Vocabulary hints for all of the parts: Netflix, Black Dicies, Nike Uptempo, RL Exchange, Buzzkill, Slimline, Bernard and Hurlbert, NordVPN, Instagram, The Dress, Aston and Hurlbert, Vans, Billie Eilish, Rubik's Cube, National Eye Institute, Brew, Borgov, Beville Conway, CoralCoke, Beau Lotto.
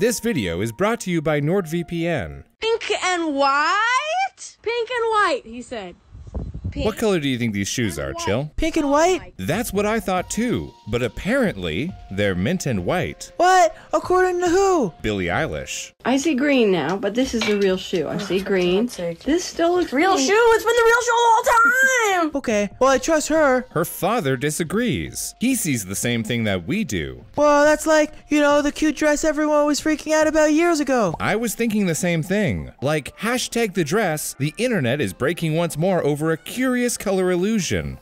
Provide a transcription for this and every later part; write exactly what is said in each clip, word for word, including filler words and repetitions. This video is brought to you by NordVPN. Pink and white? Pink and white, he said. Pink. What color do you think these shoes are, Chill? Pink and white? That's what I thought too, but apparently they're mint and white. What? According to who? Billie Eilish. I see green now, but this is the real shoe. I see green. This still looks real green. Shoe. It's been the real shoe all time. Okay. Well, I trust her. Her father disagrees. He sees the same thing that we do. Well, that's like, you know, the cute dress everyone was freaking out about years ago. I was thinking the same thing. Like, hashtag the dress. The internet is breaking once more over a curious color illusion.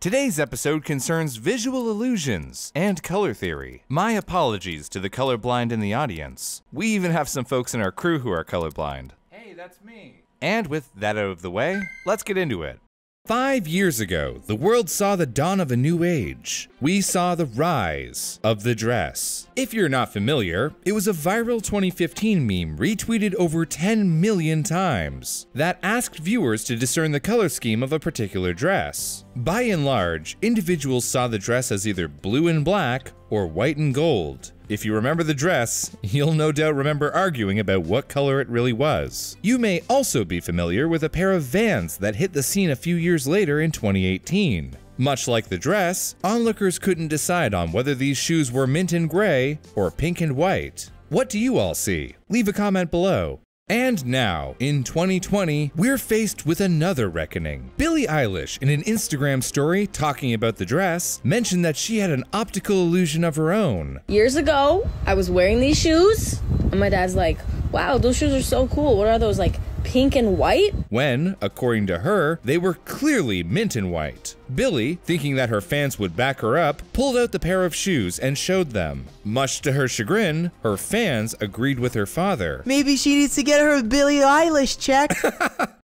Today's episode concerns visual illusions and color theory. My apologies to the colorblind in the audience. We even have some folks in our crew who are colorblind. Hey, that's me. And with that out of the way, let's get into it. Five years ago, the world saw the dawn of a new age. We saw the rise of the dress. If you're not familiar, it was a viral twenty fifteen meme retweeted over ten million times that asked viewers to discern the color scheme of a particular dress. By and large, individuals saw the dress as either blue and black or white and gold. If you remember the dress, you'll no doubt remember arguing about what color it really was. You may also be familiar with a pair of Vans that hit the scene a few years later in twenty eighteen. Much like the dress, onlookers couldn't decide on whether these shoes were mint and gray or pink and white. What do you all see? Leave a comment below. And now, in twenty twenty, we're faced with another reckoning. Billie Eilish, in an Instagram story talking about the dress, mentioned that she had an optical illusion of her own. Years ago, I was wearing these shoes, and my dad's like, wow, those shoes are so cool. What are those, like, pink and white? When, according to her, they were clearly mint and white. Billie, thinking that her fans would back her up, pulled out the pair of shoes and showed them. Much to her chagrin, her fans agreed with her father. Maybe she needs to get her Billie Eilish check.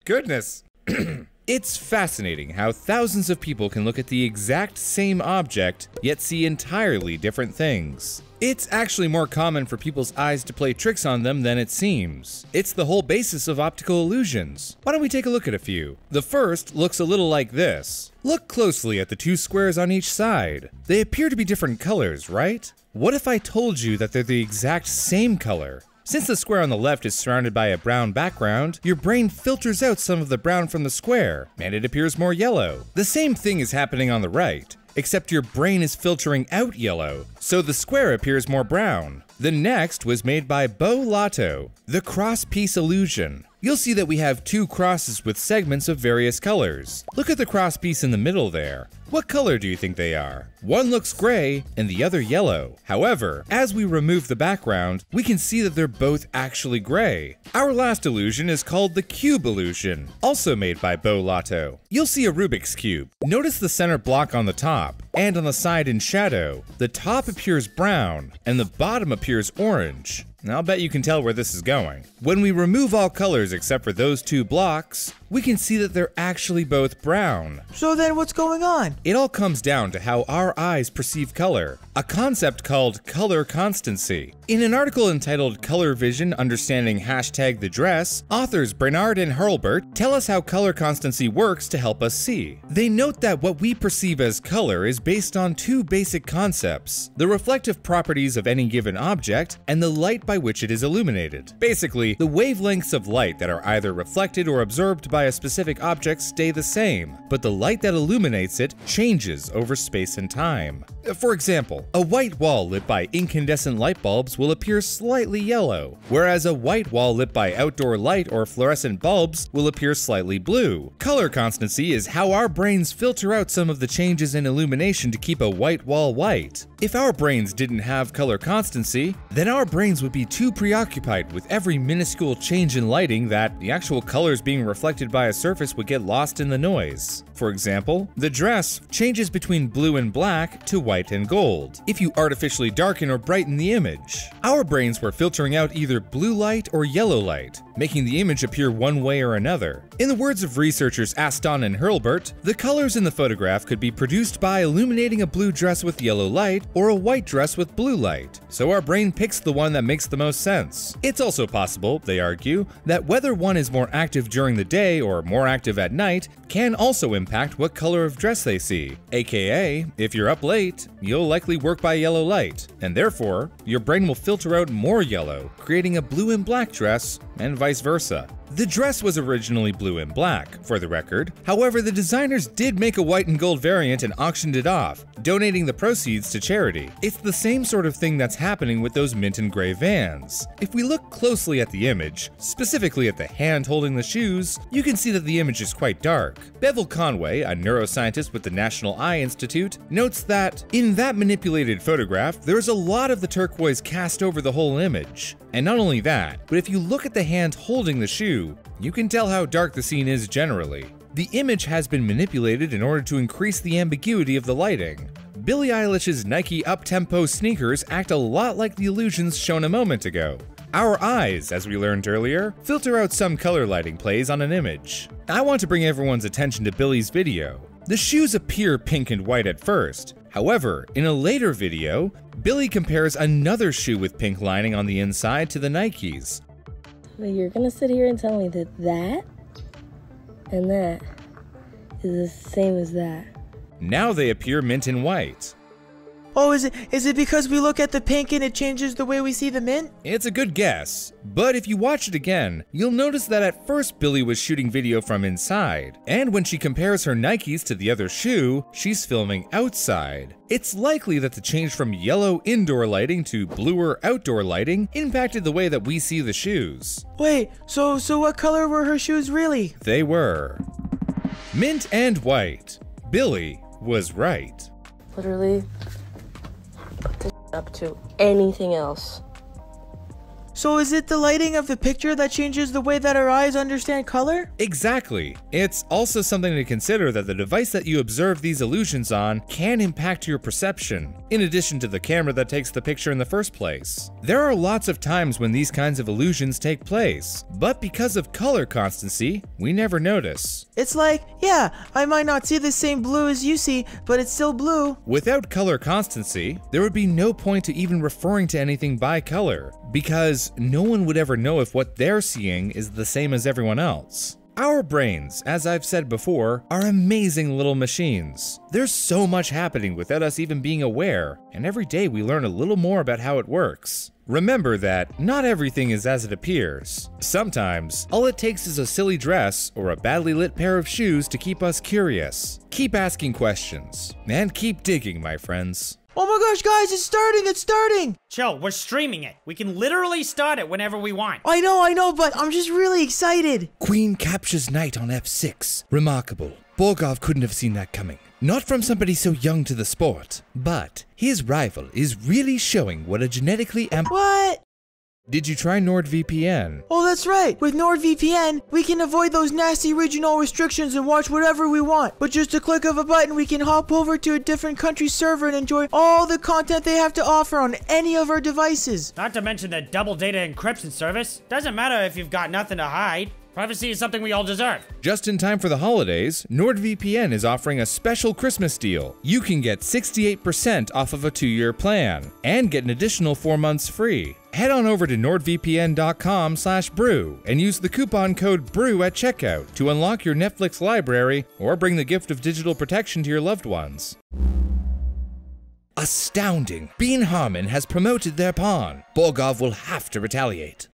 Goodness. It's fascinating how thousands of people can look at the exact same object, yet see entirely different things. It's actually more common for people's eyes to play tricks on them than it seems. It's the whole basis of optical illusions. Why don't we take a look at a few? The first looks a little like this. Look closely at the two squares on each side. They appear to be different colors, right? What if I told you that they're the exact same color? Since the square on the left is surrounded by a brown background, your brain filters out some of the brown from the square, and it appears more yellow. The same thing is happening on the right, except your brain is filtering out yellow, so the square appears more brown. The next was made by Beau Lotto, the cross-piece illusion. You'll see that we have two crosses with segments of various colors. Look at the crosspiece in the middle there. What color do you think they are? One looks gray and the other yellow. However, as we remove the background, we can see that they're both actually gray. Our last illusion is called the cube illusion, also made by Beau Lotto. You'll see a Rubik's Cube. Notice the center block on the top and on the side in shadow. The top appears brown and the bottom appears orange. I'll bet you can tell where this is going. When we remove all colors except for those two blocks, we can see that they're actually both brown. So then what's going on? It all comes down to how our eyes perceive color, a concept called color constancy. In an article entitled Color Vision Understanding Hashtag The Dress, authors Bernard and Hurlbert tell us how color constancy works to help us see. They note that what we perceive as color is based on two basic concepts, the reflective properties of any given object and the light by which it is illuminated. Basically, the wavelengths of light that are either reflected or absorbed by a specific object stay the same, but the light that illuminates it changes over space and time. For example, a white wall lit by incandescent light bulbs will appear slightly yellow, whereas a white wall lit by outdoor light or fluorescent bulbs will appear slightly blue. Color constancy is how our brains filter out some of the changes in illumination to keep a white wall white. If our brains didn't have color constancy, then our brains would be too preoccupied with every minuscule change in lighting that the actual colors being reflected by a surface would get lost in the noise. For example, the dress changes between blue and black to white white and gold if you artificially darken or brighten the image. Our brains were filtering out either blue light or yellow light, making the image appear one way or another. In the words of researchers Aston and Hurlbert, the colors in the photograph could be produced by illuminating a blue dress with yellow light or a white dress with blue light, so our brain picks the one that makes the most sense. It's also possible, they argue, that whether one is more active during the day or more active at night can also impact what color of dress they see, aka if you're up late, you'll likely work by yellow light, and therefore, your brain will filter out more yellow, creating a blue and black dress, and vice versa. The dress was originally blue and black, for the record. However, the designers did make a white and gold variant and auctioned it off, donating the proceeds to charity. It's the same sort of thing that's happening with those mint and gray Vans. If we look closely at the image, specifically at the hand holding the shoes, you can see that the image is quite dark. Beville Conway, a neuroscientist with the National Eye Institute, notes that, in that manipulated photograph, there's a lot of the turquoise cast over the whole image. And not only that, but if you look at the hand holding the shoe, you can tell how dark the scene is generally. The image has been manipulated in order to increase the ambiguity of the lighting. Billie Eilish's Nike Uptempo sneakers act a lot like the illusions shown a moment ago. Our eyes, as we learned earlier, filter out some color lighting plays on an image. I want to bring everyone's attention to Billie's video. The shoes appear pink and white at first. However, in a later video, Billie compares another shoe with pink lining on the inside to the Nikes. But you're gonna sit here and tell me that that and that is the same as that. Now they appear mint and white. Oh, is it, is it because we look at the pink and it changes the way we see the mint? It's a good guess, but if you watch it again, you'll notice that at first Billie was shooting video from inside, and when she compares her Nikes to the other shoe, she's filming outside. It's likely that the change from yellow indoor lighting to bluer outdoor lighting impacted the way that we see the shoes. Wait, so, so what color were her shoes really? They were mint and white. Billie was right. Literally. Up to anything else. So is it the lighting of the picture that changes the way that our eyes understand color? Exactly. It's also something to consider that the device that you observe these illusions on can impact your perception, in addition to the camera that takes the picture in the first place. There are lots of times when these kinds of illusions take place, but because of color constancy, we never notice. It's like, yeah, I might not see the same blue as you see, but it's still blue. Without color constancy, there would be no point to even referring to anything by color, because no one would ever know if what they're seeing is the same as everyone else. Our brains, as I've said before, are amazing little machines. There's so much happening without us even being aware, and every day we learn a little more about how it works. Remember that not everything is as it appears. Sometimes, all it takes is a silly dress or a badly lit pair of shoes to keep us curious. Keep asking questions, and keep digging, my friends. Oh my gosh, guys, it's starting, it's starting! Chill, we're streaming it. We can literally start it whenever we want. I know, I know, but I'm just really excited. Queen captures knight on f six. Remarkable. Borgov couldn't have seen that coming. Not from somebody so young to the sport, but his rival is really showing what a genetically amp- What? Did you try NordVPN? Oh, that's right! With NordVPN, we can avoid those nasty regional restrictions and watch whatever we want. But just a click of a button, we can hop over to a different country's server and enjoy all the content they have to offer on any of our devices. Not to mention the double data encryption service. Doesn't matter if you've got nothing to hide. Privacy is something we all deserve. Just in time for the holidays, NordVPN is offering a special Christmas deal. You can get sixty-eight percent off of a two-year plan and get an additional four months free. Head on over to nord V P N dot com slash brew and use the coupon code BREW at checkout to unlock your Netflix library or bring the gift of digital protection to your loved ones. Astounding! Bean Harmon has promoted their pawn. Borgov will have to retaliate.